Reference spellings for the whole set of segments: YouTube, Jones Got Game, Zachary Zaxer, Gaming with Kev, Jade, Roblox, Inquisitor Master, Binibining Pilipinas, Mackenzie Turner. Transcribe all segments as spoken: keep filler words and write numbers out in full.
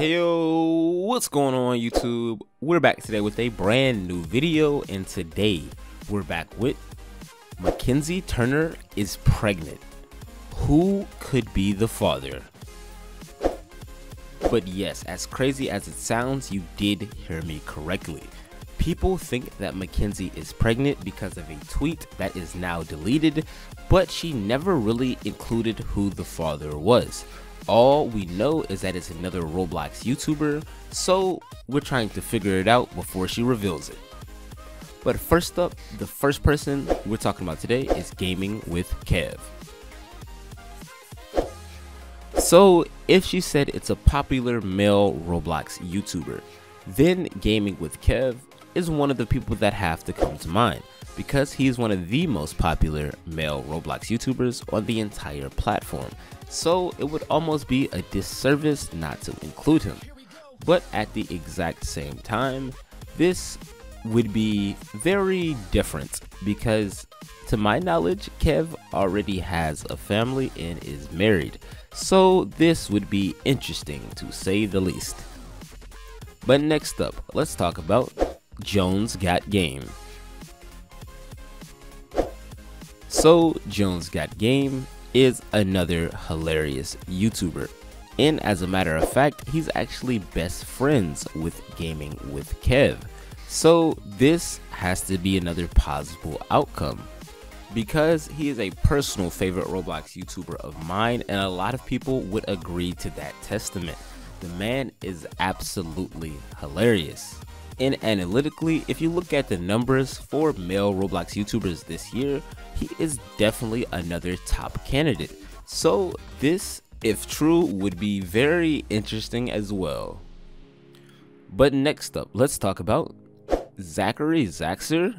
Hey yo, what's going on YouTube? We're back today with a brand new video, and today we're back with Mackenzie Turner is pregnant. Who could be the father? But yes, as crazy as it sounds, you did hear me correctly. People think that Mackenzie is pregnant because of a tweet that is now deleted, but she never really included who the father was. All we know is that it's another Roblox YouTuber, so we're trying to figure it out before she reveals it. But first up, the first person we're talking about today is Gaming with Kev. So if she said it's a popular male Roblox YouTuber, then Gaming with Kev is one of the people that have to come to mind, because he is one of the most popular male Roblox YouTubers on the entire platform, so it would almost be a disservice not to include him. But at the exact same time, this would be very different, because to my knowledge, Kev already has a family and is married, so this would be interesting to say the least. But next up, let's talk about Jones Got Game. So Jones Got Game is another hilarious YouTuber, and as a matter of fact, he's actually best friends with Gaming with Kev, so this has to be another possible outcome, because he is a personal favorite Roblox YouTuber of mine, and a lot of people would agree to that testament. The man is absolutely hilarious. And analytically, if you look at the numbers for male Roblox YouTubers this year, he is definitely another top candidate. So this, if true, would be very interesting as well. But next up, let's talk about Zachary Zaxer.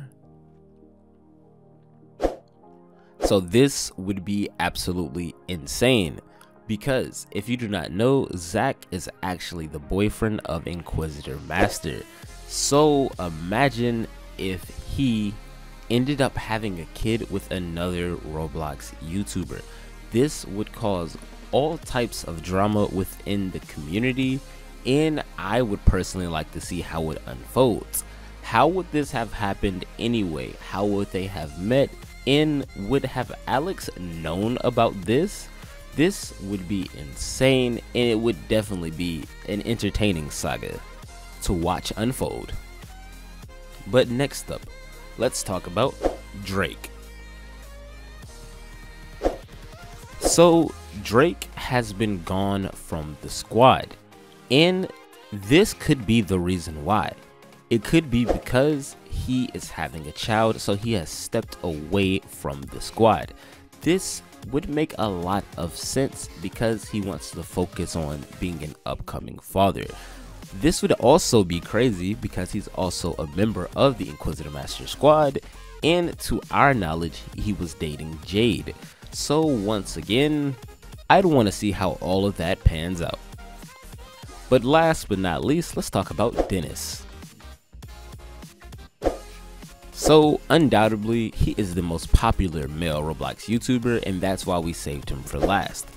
So this would be absolutely insane, because if you do not know, Zach is actually the boyfriend of Inquisitor Master. So imagine if he ended up having a kid with another Roblox YouTuber. This would cause all types of drama within the community, and I would personally like to see how it unfolds. How would this have happened anyway? How would they have met? And would have Alex known about this? This would be insane, and it would definitely be an entertaining saga to watch unfold. But next up, let's talk about Drake. So Drake has been gone from the squad, and this could be the reason why. It could be because he is having a child, so he has stepped away from the squad. This would make a lot of sense because he wants to focus on being an upcoming father. This would also be crazy because he's also a member of the Inquisitor Master squad, and to our knowledge, he was dating Jade. So once again, I'd want to see how all of that pans out. But last but not least, let's talk about Dennis. So undoubtedly, he is the most popular male Roblox YouTuber, and that's why we saved him for last.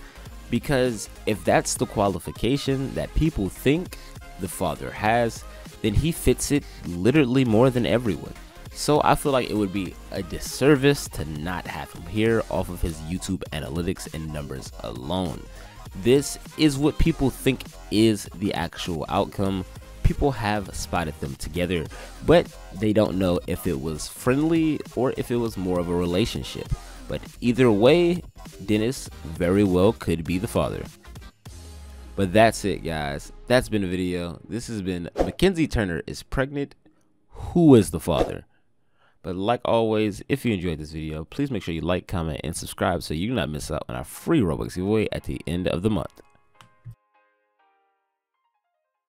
Because if that's the qualification that people think the father has, then he fits it literally more than everyone. So I feel like it would be a disservice to not have him here off of his YouTube analytics and numbers alone. This is what people think is the actual outcome. People have spotted them together, but they don't know if it was friendly or if it was more of a relationship. But either way, Dennis very well could be the father. But that's it, guys. That's been a video. This has been Mackenzie Turner is pregnant. Who is the father? But like always, if you enjoyed this video, please make sure you like, comment, and subscribe so you do not miss out on our free Roblox giveaway at the end of the month.